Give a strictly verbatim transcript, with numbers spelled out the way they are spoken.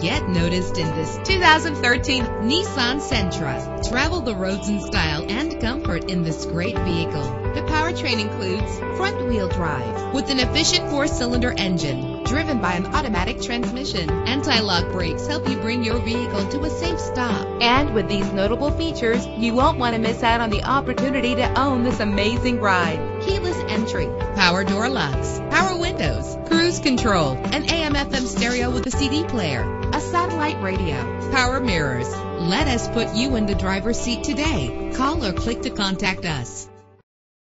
Get noticed in this two thousand thirteen Nissan Sentra. Travel the roads in style and comfort in this great vehicle. The powertrain includes front-wheel drive with an efficient four-cylinder engine driven by an automatic transmission. Anti-lock brakes help you bring your vehicle to a safe stop. And with these notable features, you won't want to miss out on the opportunity to own this amazing ride. Keyless entry, power door locks, power windows, cruise control, an A M F M stereo with a C D player, a satellite radio, power mirrors. Let us put you in the driver's seat today. Call or click to contact us.